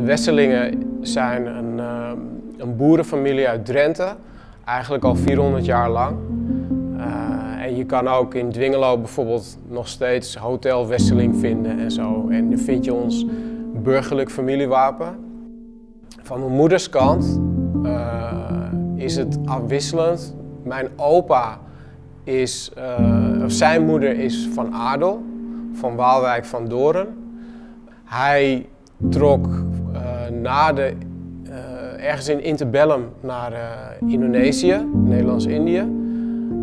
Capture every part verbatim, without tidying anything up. De Wesselingen zijn een, uh, een boerenfamilie uit Drenthe, eigenlijk al vierhonderd jaar lang. Uh, en je kan ook in Dwingelo bijvoorbeeld nog steeds Hotel Wesseling vinden en zo. En dan vind je ons burgerlijk familiewapen. Van mijn moeders kant uh, is het afwisselend. Mijn opa is, uh, of zijn moeder is van adel, van Waalwijk van Doorn. Hij trok uh, na de, uh, ergens in Interbellum naar uh, Indonesië, Nederlands-Indië.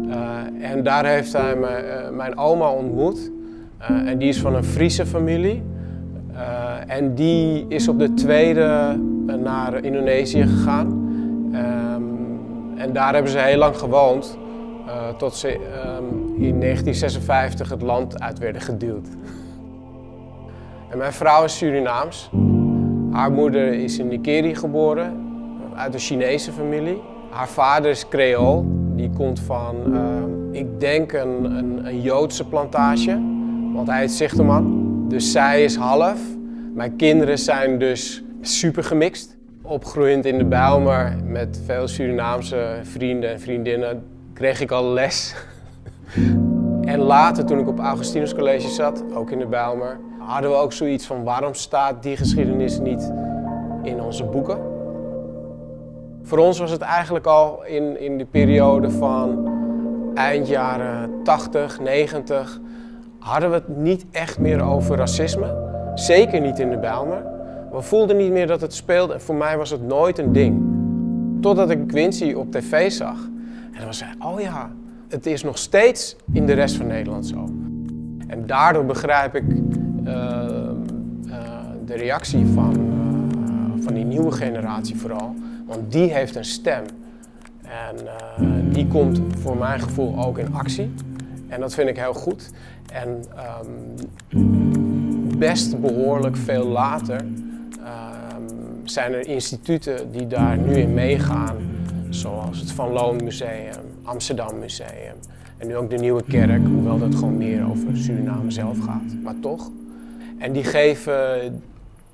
Uh, en daar heeft hij mijn, uh, mijn oma ontmoet. Uh, en die is van een Friese familie. Uh, en die is op de tweede naar Indonesië gegaan. Um, en daar hebben ze heel lang gewoond. Uh, tot ze um, in negentien zesenvijftig het land uit werden geduwd. En mijn vrouw is Surinaams. Haar moeder is in Nickerie geboren, uit een Chinese familie. Haar vader is Creool. Die komt van, uh, ik denk, een, een, een Joodse plantage, want hij is Zichterman. Dus zij is half. Mijn kinderen zijn dus super gemixt. Opgroeiend in de Bijlmer met veel Surinaamse vrienden en vriendinnen kreeg ik al les. En later, toen ik op Augustinuscollege zat, ook in de Bijlmer, hadden we ook zoiets van waarom staat die geschiedenis niet in onze boeken? Voor ons was het eigenlijk al in, in de periode van eind jaren tachtig, negentig... hadden we het niet echt meer over racisme. Zeker niet in de Bijlmer. We voelden niet meer dat het speelde en voor mij was het nooit een ding. Totdat ik Quincy op tv zag. En dan zei ik, oh ja, het is nog steeds in de rest van Nederland zo. En daardoor begrijp ik uh, uh, de reactie van, uh, van die nieuwe generatie vooral. Want die heeft een stem. En uh, die komt voor mijn gevoel ook in actie. En dat vind ik heel goed. En um, best behoorlijk veel later um, zijn er instituten die daar nu in meegaan. Zoals het Van Loon Museum, Amsterdam Museum en nu ook de Nieuwe Kerk. Hoewel dat gewoon meer over Suriname zelf gaat, maar toch. En die geven,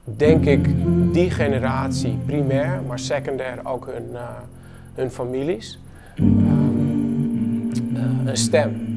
denk ik, die generatie primair, maar secundair ook hun, uh, hun families um, uh, een stem.